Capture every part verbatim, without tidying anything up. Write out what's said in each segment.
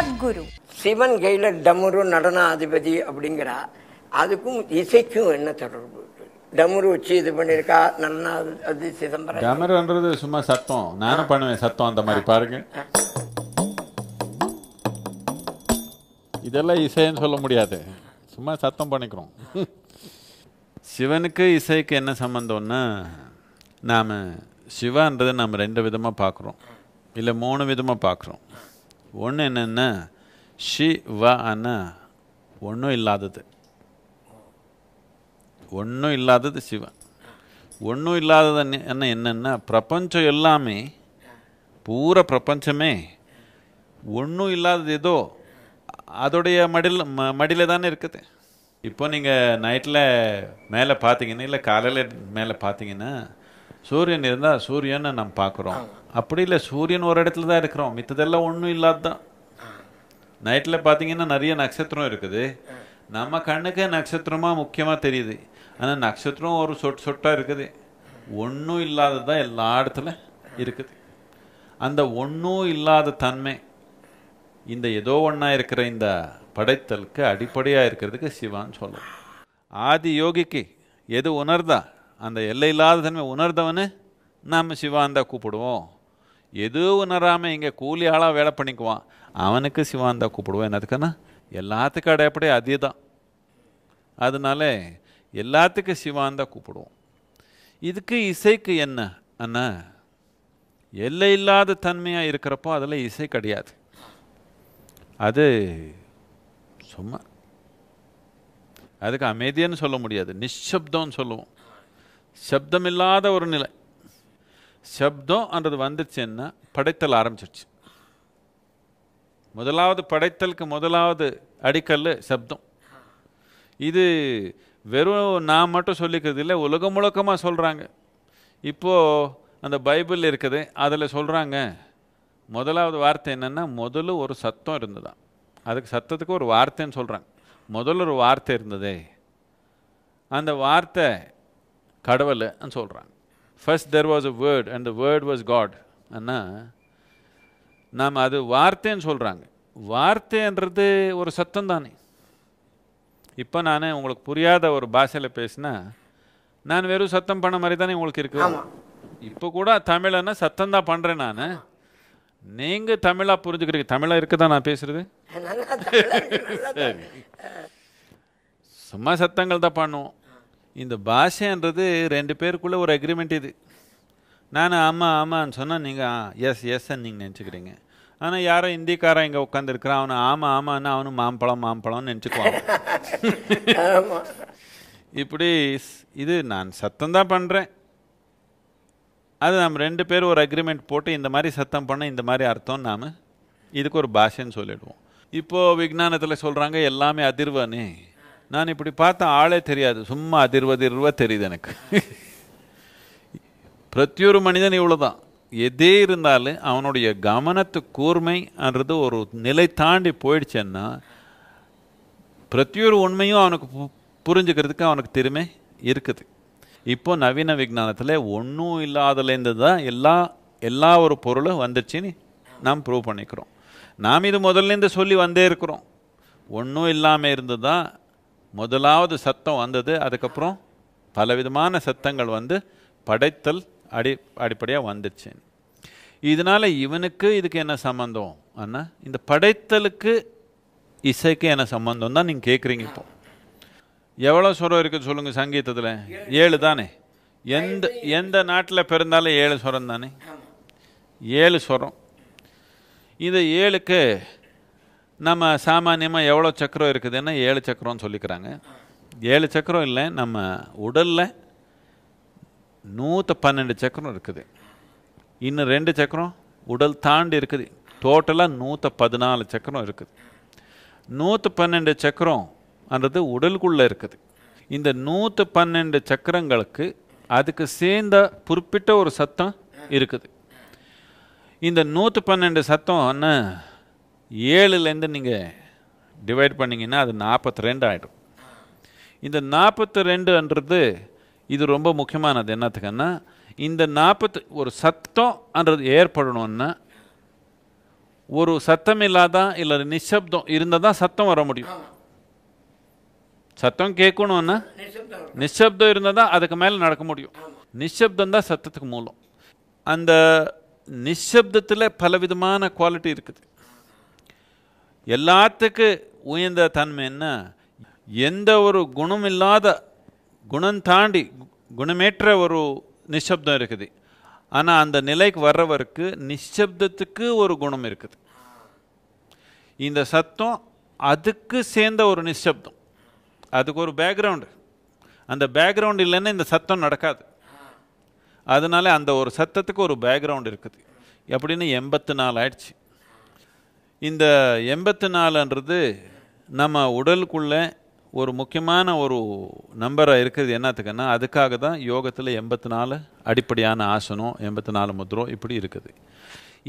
Sadhguru. Sivan Gaila Damuru Nadana Adipati Abdingra Adukum Iseku and Natarabu. Damuru Chi the Panirka Nana Adisamba. Damar under the Suma Saton, Nana Pana Saton, the Maripargan. Idella is saying Solomudiate. Suma Saton Panicron. Sivanka is a Kena Samandona Name Shiva under the number end with the Mapakro. இல்ல மூணு விதமா பார்க்குறோம். ஒண்ணு என்னன்னா சிவானா ஒண்ணும் இல்லாதது. ஒண்ணும் இல்லாதது சிவன். ஒண்ணும் இல்லாதது என்ன என்னன்னா பிரபஞ்சம் எல்லாமே பூரா பிரபஞ்சமே ஒண்ணும் இல்லாதது ஏதோ அதோடைய மடில மடில தானே இருக்குது. இப்போ நீங்க நைட்ல மேலே பாத்தீங்கன்னா இல்ல காலையில மேலே பாத்தீங்கன்னா சூரியன் இருந்தா சூரியனை நாம் பார்க்குறோம். அப்படியில சூரியன் ஒரு இடத்துல தான் இருக்கறோம். மித்ததெல்லாம் ஒண்ணும் இல்லாததா. நைட்ல பாத்தீங்கன்னா நிறைய நட்சத்திரம் இருக்குது. நம்ம கண்ணுக்கு நட்சத்திரமா முக்கியமா தெரியுது. ஆனா நட்சத்திரம் ஒரு சொட் சொட்டா இருக்குது. ஒண்ணும் இல்லாததா எல்லா இடத்துல இருக்குது. அந்த ஒண்ணும் இல்லாத தன்மை இந்த ஏதோ ஒண்ணா இருக்கிற இந்த படைத்தலுக்கு அடிப்படையா இருக்கிறதுக்கு சிவான் சொல்லும். ஆதியோகிக்கு எது உணர்தா அந்த எல்லையில்லாத தன்மை உணர்ந்தவனே நாம சிவாந்தா கூப்பிடுவோம். எது உணராம இங்க கூலி ஆளா வேலை பண்ணிக்குவான் அவனுக்கு சிவாந்தா கூப்பிடுவோம். என்னதுக்குன்னா எல்லாத்துக்கும் அடையப்படியே அதேதான். அதனால எல்லாத்துக்கும் சிவாந்தா கூப்பிடுவோம். இதுக்கு இசைக்கு என்ன அண்ணா எல்லையில்லாத தன்மையா இருக்கிறப்போ அதில் இசை கிடையாது. அது சும்மா அதுக்கு அமைதியன்னு சொல்ல முடியாது. நிசப்தம்னு சொல்லுவோம். சப்தமில்லாத ஒரு நிலை. சப்தம் என்றது வந்துச்சுன்னா படைத்தல் ஆரம்பிச்சிருச்சு. முதலாவது படைத்தலுக்கு முதலாவது அடிக்கல் சப்தம். இது வெறும் நான் மட்டும் சொல்லிக்கிறது இல்லை, உலகம் முழுக்கமாக சொல்கிறாங்க. இப்போது அந்த பைபிள் இருக்குது, அதில் சொல்கிறாங்க முதலாவது வார்த்தை என்னென்னா முதல்ல ஒரு சத்தம் இருந்ததா, அதுக்கு சத்தத்துக்கு ஒரு வார்த்தைன்னு சொல்கிறாங்க. முதல்ல ஒரு வார்த்தை இருந்ததே, அந்த வார்த்தை கடவுள்னு சொல்கிறாங்க. First there was a word and the word was God. ஆனால் நாம் அது வார்த்தைன்னு சொல்கிறாங்க. வார்த்தைன்றது ஒரு சத்தம் தானே. இப்போ நான் உங்களுக்கு புரியாத ஒரு பாஷையில் பேசினா நான் வெறும் சத்தம் பண்ண மாதிரி தானே உங்களுக்கு இருக்கு. இப்போ கூட தமிழன்னா சத்தம் தான் பண்ணுறேன். நான் நீங்கள் தமிழாக புரிஞ்சுக்கிறீங்க. தமிழாக இருக்க தான் நான் பேசுகிறது. சும்மா சத்தங்கள் தான் பண்ணுவோம். இந்த பாஷைன்றது ரெண்டு பேருக்குள்ளே ஒரு அக்ரிமெண்ட். இது நான் ஆமாம் ஆமான்னு சொன்னால் நீங்கள் எஸ் எஸ்ன்னு நீங்கள் நினச்சிக்கிறீங்க. ஆனால் யாரோ இந்திக்காரன் இங்கே உட்காந்துருக்குறான், அவனை ஆமாம் ஆமான்னு அவனு மாம்பழம் மாம்பழம்னு நினச்சிக்குவான். இப்படி இது நான் சத்தம் தான் பண்ணுறேன். அது நம்ம ரெண்டு பேரும் ஒரு அக்ரிமெண்ட் போட்டு இந்த மாதிரி சத்தம் பண்ண இந்த மாதிரி அர்த்தம் நாம் இதுக்கு ஒரு பாஷைன்னு சொல்லிடுவோம். இப்போது விஞ்ஞானத்தில் சொல்கிறாங்க எல்லாமே அதிர்வானே. நான் இப்படி பார்த்தா ஆளே தெரியாது, சும்மா அதிர்வதிர்வா தெரியுது எனக்கு. பிரத்தியொரு மனிதன் இவ்வளோதான். எதே இருந்தாலும் அவனுடைய கவனத்து கூர்மைன்றது ஒரு நிலை தாண்டி போயிடுச்சுன்னா பிரத்தியொரு உண்மையும் அவனுக்கு புரிஞ்சுக்கிறதுக்கு அவனுக்கு திறமை இருக்குது. இப்போ நவீன விஞ்ஞானத்தில் ஒன்றும் இல்லாதலேருந்து தான் எல்லா எல்லா ஒரு பொருளும் வந்துடுச்சின்னு நாம் ப்ரூவ் பண்ணிக்கிறோம். நாம் இது முதல்லேருந்து சொல்லி வந்தே இருக்கிறோம். ஒன்றும் இல்லாமல் இருந்து தான் முதலாவது சத்தம் வந்தது. அதுக்கப்புறம் பலவிதமான சத்தங்கள் வந்து படைத்தல் அடி அடிப்படையாக வந்துடுச்சு. இதனால் இவனுக்கு இதுக்கு என்ன சம்மந்தம் அண்ணா? இந்த படைத்தலுக்கு இசைக்கு என்ன சம்மந்தம் தான் நீங்கள் கேட்குறீங்க. இப்போ எவ்வளோ சொரம் இருக்குது சொல்லுங்கள் சங்கீதத்தில்? ஏழு தானே. எந்த எந்த நாட்டில் பிறந்தாலும் ஏழு சொரம் தானே. ஏழு சொரம். இந்த ஏழுக்கு நம்ம சாமானியமாக எவ்வளோ சக்கரம் இருக்குதுன்னா ஏழு சக்கரம்னு சொல்லிக்கிறாங்க. ஏழு சக்கரம் இல்லை, நம்ம உடலில் நூற்று பன்னெண்டு சக்கரம் இருக்குது. இன்னும் ரெண்டு சக்கரம் உடல் தாண்டி இருக்குது. டோட்டலாக நூற்று பதினாலு சக்கரம் இருக்குது. நூற்று பன்னெண்டு சக்கரம்ன்றது உடலுக்குள்ளே இருக்குது. இந்த நூற்று பன்னெண்டு சக்கரங்களுக்கு அதுக்கு சேர்ந்த குறிப்பிட்ட ஒரு சத்தம் இருக்குது. இந்த நூற்று பன்னெண்டு சத்தம்னு ஏழுலேருந்து நீங்கள் டிவைட் பண்ணிங்கன்னா அது நாற்பத்தி ரெண்டு ஆகிடும். இந்த நாற்பத்தி ரெண்டுன்றது இது ரொம்ப முக்கியமானது. என்னத்துக்குன்னா இந்த நாற்பத்து ஒரு சத்தம்ன்றது ஏற்படணும்னா ஒரு சத்தம் இல்லாதா இல்ல நிசப்தம் இருந்தாதான் சத்தம் வர முடியும். சத்தம் கேட்கணும்னா நிசப்தம் இருந்தாதான் அதுக்கு மேல நடக்க முடியும். நிசப்தம் தான் சத்தத்துக்கு மூலம். அந்த நிசப்தத்துல பலவிதமான குவாலிட்டி இருக்குது. எல்லாத்துக்கு உயர்ந்த தன்மை என்ன, எந்த ஒரு குணம் இல்லாத குணம் தாண்டி குணமேற்ற ஒரு நிசப்தம் இருக்குது. ஆனால் அந்த நிலைக்கு வர்றவருக்கு நிசப்தத்துக்கு ஒரு குணம் இருக்குது. இந்த சத்தம் அதுக்கு சேர்ந்த ஒரு நிசப்தம், அதுக்கு ஒரு பேக்ரவுண்டு. அந்த பேக்ரவுண்ட் இல்லைன்னா இந்த சத்தம் நடக்காது. அதனால அந்த ஒரு சத்தத்துக்கு ஒரு பேக்ரவுண்ட் இருக்குது. எப்படின்னு எண்பத்து நாலு ஆயிடுச்சு. இந்த எண்பத்து நாலுன்றது நம்ம உடலுக்குள்ளே ஒரு முக்கியமான ஒரு நம்பராக இருக்கிறது. என்னத்துக்குன்னா அதுக்காக தான் யோகத்தில் எண்பத்து நாலு அடிப்படையான ஆசனம், எண்பத்து நாலு முத்ரம் இப்படி இருக்குது.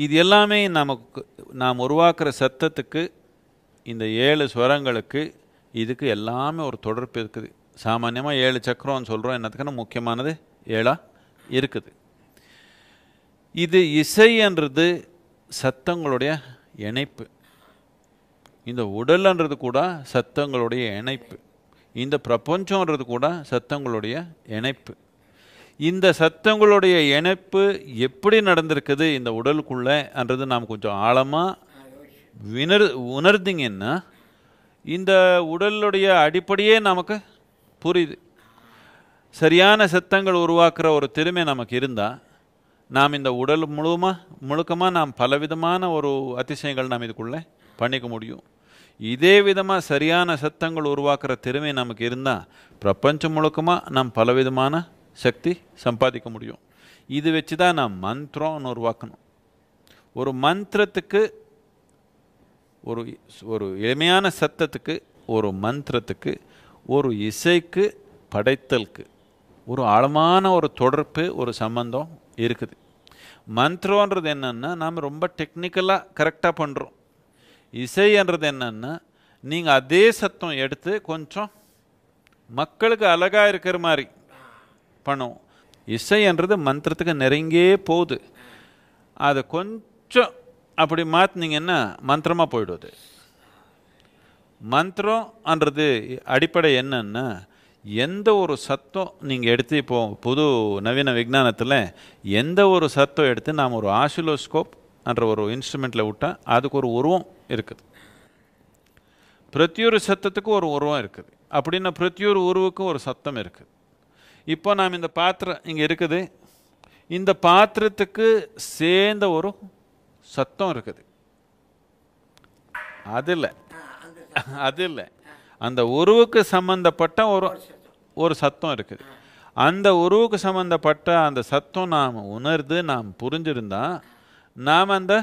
இது எல்லாமே நமக்கு நாம் உருவாக்குற சத்தத்துக்கு, இந்த ஏழு ஸ்வரங்களுக்கு இதுக்கு எல்லாமே ஒரு தொடர்பு இருக்குது. சாமானியமாக ஏழு சக்கரம்னு சொல்கிறோம். என்னத்துக்குன்னா முக்கியமானது ஏழாக இருக்குது. இது இசைன்றது சத்தங்களுடைய இணைப்பு. இந்த உடல்ன்றது கூட சத்தங்களுடைய இணைப்பு. இந்த பிரபஞ்சன்றது கூட சத்தங்களுடைய இணைப்பு. இந்த சத்தங்களுடைய இணைப்பு எப்படி நடந்திருக்குது இந்த உடலுக்குள்ளன்றது நாம் கொஞ்சம் ஆழமாக வினர் உணர்ந்தீங்கன்னா இந்த உடலுடைய அடிப்படையே நமக்கு புரியுது. சரியான சத்தங்கள் உருவாக்குற ஒரு திறமை நமக்கு இருந்தால் நாம் இந்த உடல் முழுமாக முழுக்கமாக நாம் பலவிதமான ஒரு அதிசயங்கள் நாம் இதுக்குள்ளே பண்ணிக்க முடியும். இதே விதமாக சரியான சத்தங்கள் உருவாக்குற திறமை நமக்கு இருந்தால் பிரபஞ்சம் முழுக்கமாக நாம் பலவிதமான சக்தி சம்பாதிக்க முடியும். இது வச்சு தான் நாம் மந்திரம்னு உருவாக்கணும். ஒரு மந்திரத்துக்கு ஒரு ஒரு எளிமையான சத்தத்துக்கு, ஒரு மந்திரத்துக்கு, ஒரு இசைக்கு, படைத்தலுக்கு ஒரு ஆழமான ஒரு தொடர்பு, ஒரு சம்பந்தம் இருக்குது. மந்திரன்றது என்னென்னா நாம் ரொம்ப டெக்னிக்கலாக கரெக்டாக பண்ணுறோம். இசைன்றது என்னென்னா நீங்கள் அதே சத்தம் எடுத்து கொஞ்சம் மக்களுக்கு அழகாக இருக்கிற மாதிரி பண்ணுவோம். இசைன்றது மந்திரத்துக்கு நெருங்கியே போகுது. அதை கொஞ்சம் அப்படி மாற்றினீங்கன்னா மந்திரமாக போயிடுவது. மந்திரன்றது அடிப்படை என்னன்னா எந்த ஒரு சத்தம் நீங்கள் எடுத்து, இப்போது புது நவீன விஞ்ஞானத்தில் எந்த ஒரு சத்தம் எடுத்து நாம் ஒரு ஆசிலோஸ்கோப் என்ற ஒரு இன்ஸ்ட்ருமெண்ட்டில் விட்டால் அதுக்கு ஒரு உருவம் இருக்குது. பிரத்தியொரு சத்தத்துக்கு ஒரு உருவம் இருக்குது. அப்படின்னா பிரத்தியொரு உருவுக்கும் ஒரு சத்தம் இருக்குது. இப்போ நாம் இந்த பாத்திரம் இங்கே இருக்குது, இந்த பாத்திரத்துக்கு சேர்ந்த ஒரு சத்தம் இருக்குது. அது இல்லை, அது இல்லை, அந்த உருவுக்கு சம்மந்தப்பட்ட ஒரு ஒரு சத்தம் இருக்குது. அந்த உருவுக்கு சம்மந்தப்பட்ட அந்த சத்தம் நாம் உணர்ந்து நாம் புரிஞ்சிருந்தால் நாம் அந்த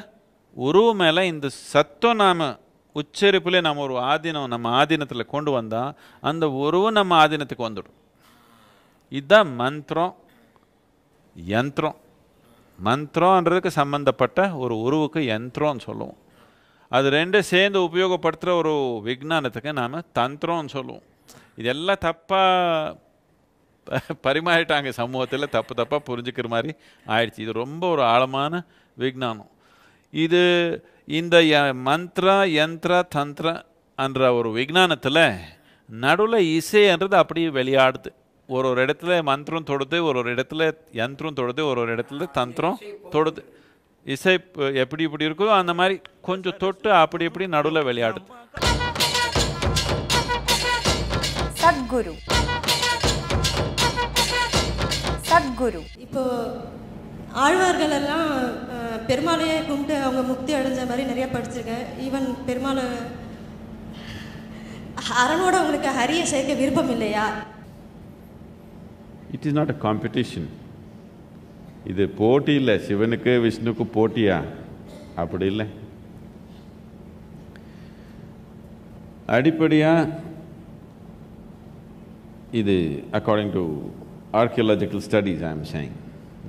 உருவு மேலே இந்த சத்தம் நாம் உச்சரிப்புலேயே நம்ம ஒரு ஆதீனம் நம்ம ஆதீனத்தில் கொண்டு வந்தால் அந்த உருவு நம்ம ஆதீனத்துக்கு வந்துடும். இதுதான் மந்திரம் யந்திரம். மந்திரன்றதுக்கு சம்மந்தப்பட்ட ஒரு உருவுக்கு யந்திரம்னு சொல்லுவோம். அது ரெண்டும் சேர்ந்து உபயோகப்படுத்துகிற ஒரு விஞ்ஞானத்துக்கு நாம் தந்திரம்னு சொல்லுவோம். இதெல்லாம் தப்பாக பரிமாறிட்டாங்க சமூகத்தில், தப்பு தப்பாக புரிஞ்சுக்கிற மாதிரி ஆயிடுச்சு. இது ரொம்ப ஒரு ஆழமான விஞ்ஞானம். இது இந்த மந்திர யந்திர தந்திர என்ற ஒரு விஞ்ஞானத்தில் நடுவில் இசைன்றது அப்படியே வெளியாடுது. ஒரு ஒரு இடத்துல மந்திரம் தொடுது, ஒரு ஒரு இடத்துல யந்திரம் தொடுது, ஒரு ஒரு இடத்துல தந்திரம் தொடுது. இசை எப்படி இப்படி இருக்குதோ அந்த மாதிரி கொஞ்சம் தொட்டு அப்படி இப்படி நடுவில் விளையாடுது. சத்குரு சத்குரு இப்போ ஆழ்வார்கள் எல்லாம் பெருமாளையே கும்பிட்டு அவங்க முக்தி அடைஞ்ச மாதிரி நிறைய படிச்சிருக்கேன். ஈவன் பெருமாள் அரணோட அவங்களுக்கு ஹரிய சேர்க்க விருப்பம் இல்லையா? It is not a competition. இது போட்டி இல்லை. சிவனுக்கு விஷ்ணுக்கு போட்டியா? அப்படி இல்லை. அடிப்படையாக இது according to archaeological studies I am saying.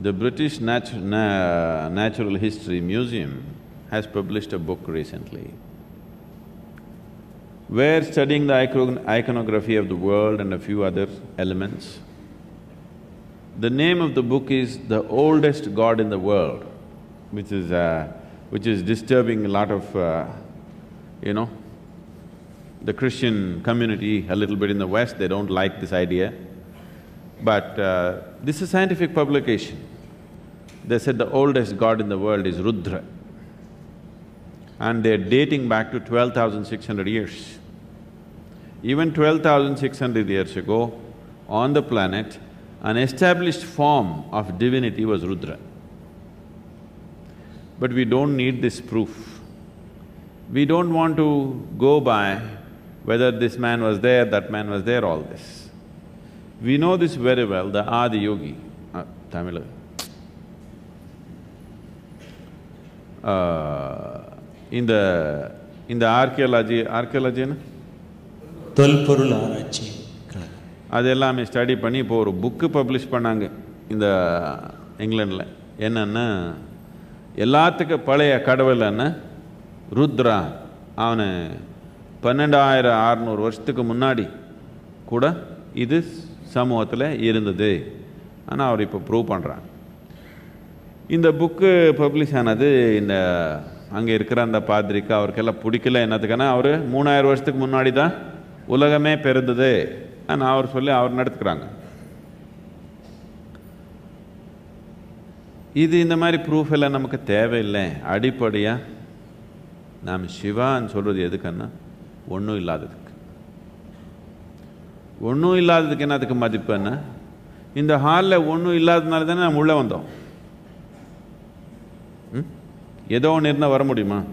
The British Natu- Na- Natural History Museum has published a book recently where studying the icon- iconography of the world and a few other elements. The name of the book is The Oldest God in the World, which is a which is disturbing a lot of, uh, you know, the Christian community a little bit in the West. They don't like this idea. But uh, this is a scientific publication. They said the oldest god in the world is Rudra, and they're dating back to twelve thousand six hundred years. Even twelve thousand six hundred years ago, on the planet, an established form of divinity was Rudra. But we don't need this proof. We don't want to go by whether this man was there, that man was there, all this. We know this very well, the Adiyogi, uh, Tamil. Uh, in the… in the archaeology… archaeology na? Tolporul Arachi. Adellame study panni po oru book publish pannanga in the England la. Enna Yelathaka Palaya Kadavalana, Rudra, Avana Panandaira Arnur Varshtuku Munadi, Kuda, Idis, Samuatale, Irindade, and our prove Pandra. In the book published another in the Angerkaranda Padrika or Kala Pudikala and Atakana, or Munair Varshtuk Munadida, Ulagame Perade, and our Fule, our Natkranga. This is the proof that we don't need. Nam Shiva and Solo the Edakana, Vonu Iladak. Vonu Iladakanathaka Madipana, in the Harla Vonu Iladana Mulavando. Yedo Nirna Varmudima,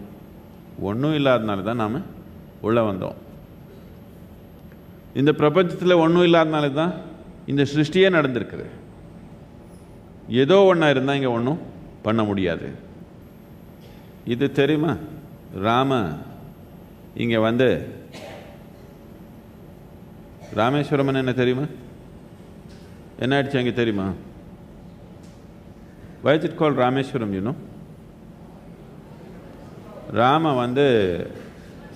Vonu Iladanadaname, Ulavando. In the Prapajitla Vonu Iladanada, in the Srishtiya Nadandirkare. ஏதோ ஒண்ணா இருந்தா இங்க ஒண்ணும் பண்ண முடியாது. இது தெரியுமா? ராம இங்க வந்து ராமேஸ்வரமன் என்ன தெரியுமா? என்ன ஆயிடுச்சு அங்க தெரியுமா? Why is it called Rameswaram, you know? Rama வந்து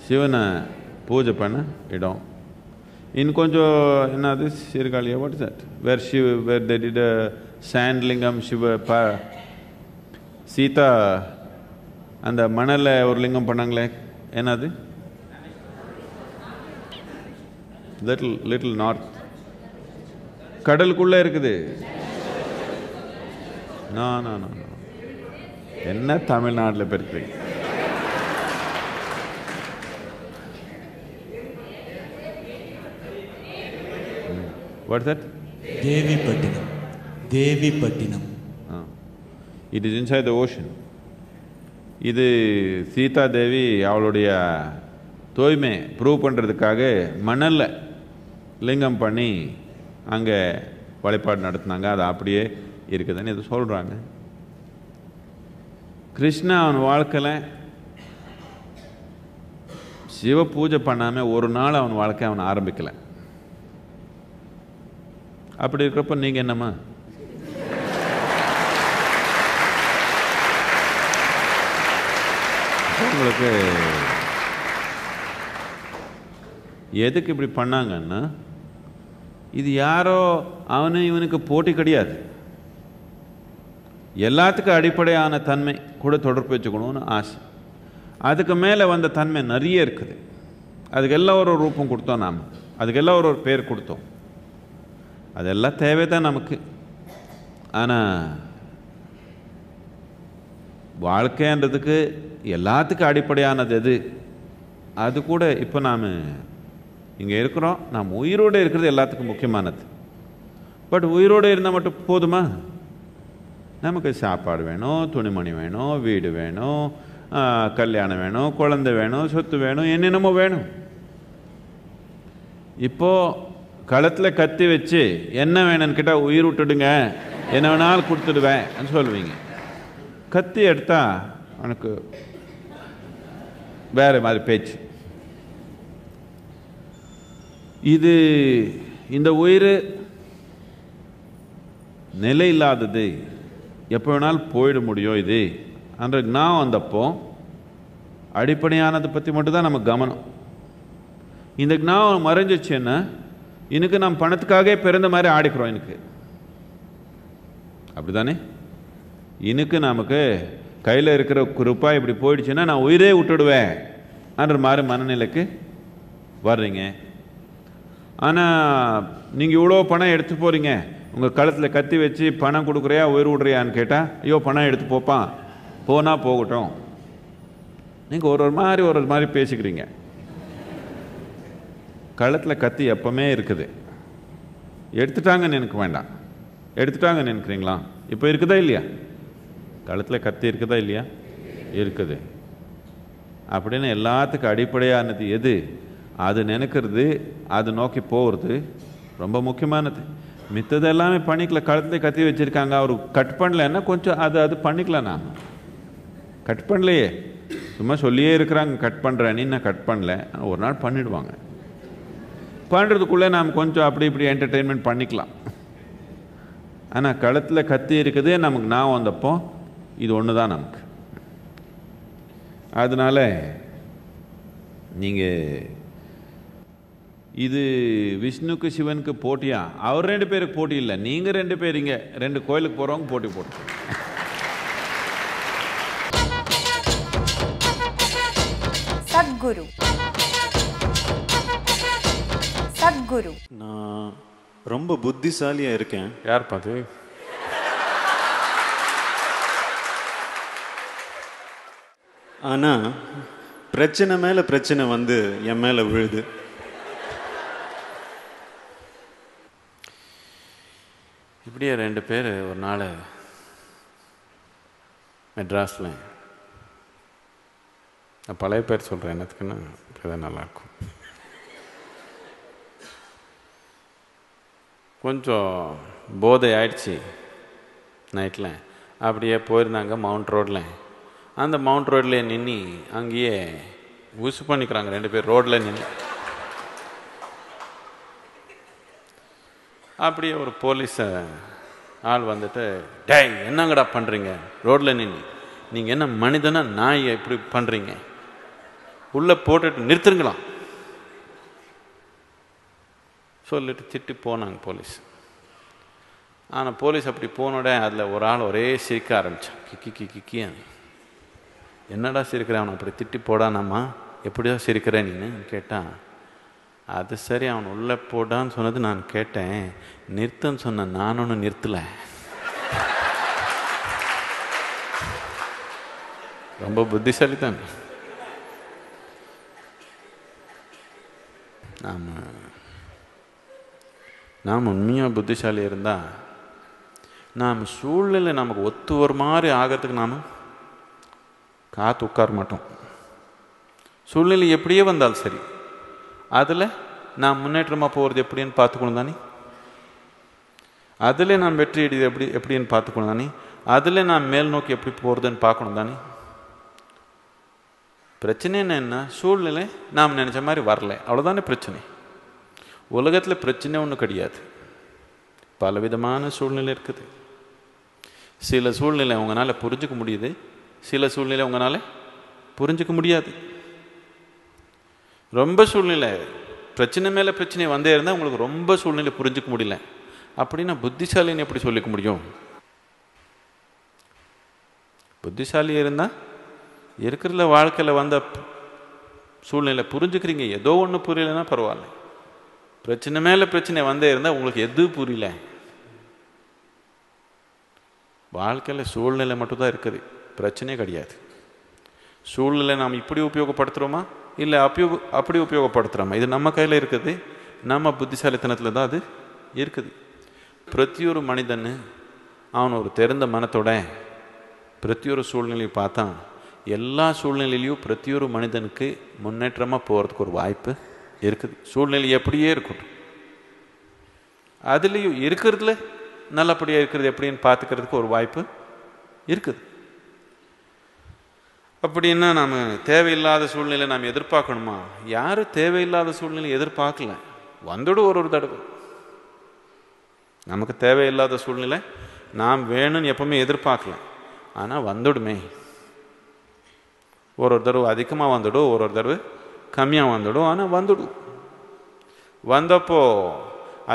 சிவனை பூஜை பண்ண இடம். In Konjo, another Sirgalia, what is that? Where she, where they did a sand lingam, Shiva, pa, Sita, and the Manala or lingam panangle, another? Little, little north. Kadal kulla irukkude. No, no, no, no. Enna Tamil Nadu perikku. What's that? Devipattinam. Devipattinam. Ah. It is inside the ocean. This Sita Devi, Avalodia, Toime, prove under the Kage, Manal, Lingam Pani, Ange, Valipad Nadatanga, the Aprie, Irkadani, the Sol Ranga. Krishna on Valkala, Shiva Puja Paname, Urunala on Valka on Arabicala. அப்படி இருக்கிறப்ப நீங்க என்னமா? உங்களுக்கு எதுக்கு இப்படி பண்ணாங்கன்னா, இது யாரோ அவனு இவனுக்கு போட்டி கிடையாது. எல்லாத்துக்கும் அடிப்படையான தன்மை கூட தொடர்பு வச்சுக்கணும்னு ஆசை. அதுக்கு மேல வந்த தன்மை நிறைய இருக்குது. அதுக்கெல்லாம் ஒரு ரூபம் கொடுத்தோம் நாம. அதுக்கெல்லாம் ஒரு பேர் கொடுத்தோம். அதெல்லாம் தேவைதான் நமக்கு. ஆனா வாழ்க்கைன்றதுக்கு எல்லாத்துக்கும் அடிப்படையானது எது? அது கூட இப்போ நாம இங்க இருக்கிறோம். நாம் உயிரோட இருக்கிறது எல்லாத்துக்கும் முக்கியமானது. பட் உயிரோட இருந்தா மட்டும் போதுமா? நமக்கு சாப்பாடு வேணும், துணிமணி வேணும், வீடு வேணும், கல்யாணம் வேணும், குழந்தை வேணும், சொத்து வேணும், என்னென்னமோ வேணும். இப்போ Kalatla Kati Veche, Yenavan and Kata Uiru Tudinga, Yenavanal Kurtuva, and solving Kati Erta on a curve. Where am I pitch? Either in the Uire Neleila the day, Yapanal poet Mudio day, and now on the po Adipadiana the Patimatana Gamano. In the now Maranja Chena. இன்னைக்கு நாம் பணத்துக்காகவே பிறந்த மாதிரி ஆடிக்கிறோம். இன்னைக்கு அப்படிதானே? இன்னைக்கு நமக்கு கையில் இருக்கிற கிருப்பா இப்படி போயிடுச்சுன்னா நான் உயிரே விட்டுடுவேன் என்ற மாதிரி மனநிலைக்கு வர்றீங்க. ஆனால் நீங்கள் இவ்வளோ பணம் எடுத்து போகிறீங்க, உங்கள் கழுத்தில் கத்தி வச்சு பணம் கொடுக்குறியா உயிர் விடுறியான்னு கேட்டால் ஐயோ பணம் எடுத்து போப்பான் போனால் போகட்டும். நீங்கள் ஒரு ஒரு மாதிரி ஒரு ஒரு மாதிரி பேசிக்கிறீங்க. கழுத்தில் கத்தி எப்பவுமே இருக்குது. எடுத்துட்டாங்கன்னு எனக்கு வேண்டாம், எடுத்துட்டாங்கன்னு நினைக்கிறீங்களா? இப்போ இருக்குதா இல்லையா? கழுத்தில் கத்தி இருக்குதா இல்லையா? இருக்குது. அப்படின்னு எல்லாத்துக்கும் அடிப்படையானது எது? அது நினைக்கிறது, அது நோக்கி போகிறது ரொம்ப முக்கியமானது. மித்தது எல்லாமே பண்ணிக்கலாம். கழுத்தில் கத்தி வச்சுருக்காங்க, அவர் கட் பண்ணலன்னா கொஞ்சம் அது அது பண்ணிக்கலாம். நான் கட் பண்ணலையே, சும்மா சொல்லியே இருக்கிறாங்க கட் பண்ணுறேன்னு, நான் கட் பண்ணல. ஒரு நாள் பண்ணிடுவாங்க. பண்ணுறதுக்குள்ளே நாம் கொஞ்சம் அப்படி இப்படி என்டர்டெயின்மெண்ட் பண்ணிக்கலாம். ஆனால் கழுத்தில் கத்தி இருக்குதே, நமக்கு நான் வந்தப்போ இது ஒன்று தான் நமக்கு. அதனால் நீங்கள் இது விஷ்ணுக்கு சிவனுக்கு போட்டியா? அவர் ரெண்டு பேருக்கு போட்டி இல்லை, நீங்கள் ரெண்டு பேர் இங்கே ரெண்டு கோயிலுக்கு போகிறவங்க போட்டி போட்டு. சத்குரு சத்குரு நான் ரொம்ப புத்திசாலியாக இருக்கேன். யார் பாது? ஆனால் பிரச்சனை மேலே பிரச்சனை வந்து என் மேலே விழுது. இப்படியே ரெண்டு பேர் ஒரு நாள் மெட்ராஸில், நான் பழைய பேர் சொல்கிறேன் என்னத்துக்குன்னா இப்படிதான் நல்லாயிருக்கும், கொஞ்சம் போதை ஆயிடுச்சு நைட்டில். அப்படியே போயிருந்தாங்க மவுண்ட் ரோடில். அந்த மவுண்ட் ரோட்லேயே நின்று அங்கேயே உசு பண்ணிக்கிறாங்க ரெண்டு பேர் ரோட்டில் நின்று. அப்படியே ஒரு போலீஸை ஆள் வந்துட்டு, டேய் என்னங்கடா பண்ணுறீங்க ரோட்டில் நின்று, நீங்கள் என்ன மனிதனா நாயை இப்படி பண்ணுறீங்க, உள்ளே போட்டுட்டு நிறுத்துருங்களா சொல்லிட்டு திட்டு போனாங்க போலீஸ். ஆனால் போலீஸ் அப்படி போனோட அதில் ஒரு ஆள் ஒரே சிரிக்க ஆரம்பித்தான். கிக்கி கி கிக்கி என்னடா சிரிக்கிறேன், அவனை அப்படி திட்டி போடானாம்மா எப்படியா சிரிக்கிறேன் நீன்னு கேட்டான். அது சரி, அவன் உள்ளே போடான்னு சொன்னது நான் கேட்டேன், நிறுத்தன்னு சொன்னேன், நான் ஒன்று நிறுத்தலை. ரொம்ப புத்திசாலி தான். நாம் நாம் உண்மையாக புத்திசாலி இருந்தால் நாம் சூழ்நிலை நமக்கு ஒத்து ஒரு மாதிரி ஆகிறதுக்கு நாம் காத்து உட்கார மாட்டோம். சூழ்நிலை எப்படியே வந்தாலும் சரி, அதில் நாம் முன்னேற்றமாக போகிறது எப்படின்னு பார்த்துக்கணும் தானே, அதில் நான் வெற்றி அடைது எப்படி எப்படின்னு பார்த்துக்கணும் தானே, அதில் நான் மேல் நோக்கி எப்படி போகிறதுன்னு பார்க்கணும் தானே. பிரச்சனை என்ன? சூழ்நிலை நாம் நினச்ச மாதிரி வரலை, அவ்வளோதானே பிரச்சனை. உலகத்தில் பிரச்சனை ஒன்றும் கிடையாது. பலவிதமான சூழ்நிலை இருக்குது. சில சூழ்நிலை உங்களால் புரிஞ்சிக்க முடியுது, சில சூழ்நிலை உங்களால் புரிஞ்சிக்க முடியாது. ரொம்ப சூழ்நிலை பிரச்சனை மேலே பிரச்சனை வந்தே இருந்தால் உங்களுக்கு ரொம்ப சூழ்நிலை புரிஞ்சிக்க முடியல அப்படின்னா புத்திசாலின்னு எப்படி சொல்லிக்க முடியும்? புத்திசாலி இருந்தால் இருக்கிற வாழ்க்கையில் வந்த சூழ்நிலை புரிஞ்சுக்கிறீங்க. ஏதோ ஒன்று புரியலைன்னா பரவாயில்ல, பிரச்சனை மேலே பிரச்சனை வந்தே இருந்தால் உங்களுக்கு எது புரியல? வாழ்க்கையில் சூழ்நிலை மட்டும்தான் இருக்குது, பிரச்சனையே கிடையாது. சூழ்நிலை நாம் இப்படி உபயோகப்படுத்துகிறோமா இல்லை அப்படி அப்படி உபயோகப்படுத்துகிறோமா, இது நம்ம கையில் இருக்குது, நம்ம புத்திசாலித்தனத்தில் தான் அது இருக்குது. பிரத்தியொரு மனிதன் அவன் ஒரு தெரிந்த மனத்தோட பிரத்தியொரு சூழ்நிலையை பார்த்தான். எல்லா சூழ்நிலையிலையும் பிரத்தியொரு மனிதனுக்கு முன்னேற்றமாக போகிறதுக்கு ஒரு வாய்ப்பு இருக்குது. சூழ்நிலை எப்படியே இருக்கட்டும், அதுலேயும் இருக்கிறதுல நல்லபடியாக இருக்கிறது எப்படின்னு பார்த்துக்கிறதுக்கு ஒரு வாய்ப்பு இருக்குது. அப்படின்னா நாம் தேவையில்லாத சூழ்நிலை நாம் எதிர்பார்க்கணுமா? யாரும் தேவையில்லாத சூழ்நிலை எதிர்பார்க்கல, வந்துடும் ஒரு ஒரு தடவை. நமக்கு தேவையில்லாத சூழ்நிலை நாம் வேணும்னு எப்பவுமே எதிர்பார்க்கல, ஆனால் வந்துடுமே. ஒரு ஒரு தடவை அதிகமாக வந்துடும், ஒரு ஒரு தடவை கம்மியாக வந்துடும், ஆனால் வந்துடும். வந்தப்போ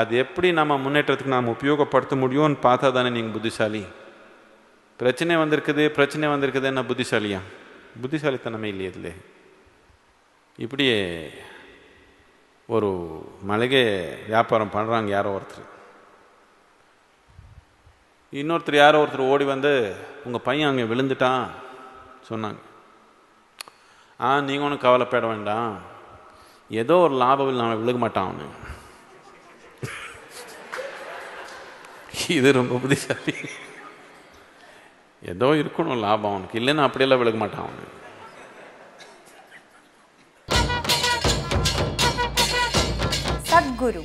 அது எப்படி நம்ம முன்னேற்றத்துக்கு நாம் உபயோகப்படுத்த முடியும்னு பார்த்தா தானே நீங்கள் புத்திசாலி. பிரச்சனை வந்திருக்குது பிரச்சனை வந்திருக்குது என்ன புத்திசாலியா? புத்திசாலித்தனமே இல்லையே. இப்படியே ஒரு மளிகை வியாபாரம் பண்ணுறாங்க யாரோ ஒருத்தர், இன்னொருத்தர் யாரோ ஒருத்தர் ஓடி வந்து உங்கள் பையன் அங்கே விழுந்துட்டான் சொன்னாங்க. ஆ நீங்கள் ஒன்றும் கவலைப்பட வேண்டாம், ஏதோ ஒரு லாபம் இல்லாமல் விழுக மாட்டான் அவனு. இது ரொம்ப புத்திசாலி, ஏதோ இருக்கணும் லாபம் அவனுக்கு, இல்லைன்னா அப்படியெல்லாம் விழுக மாட்டான் அவனு. சத்குரு.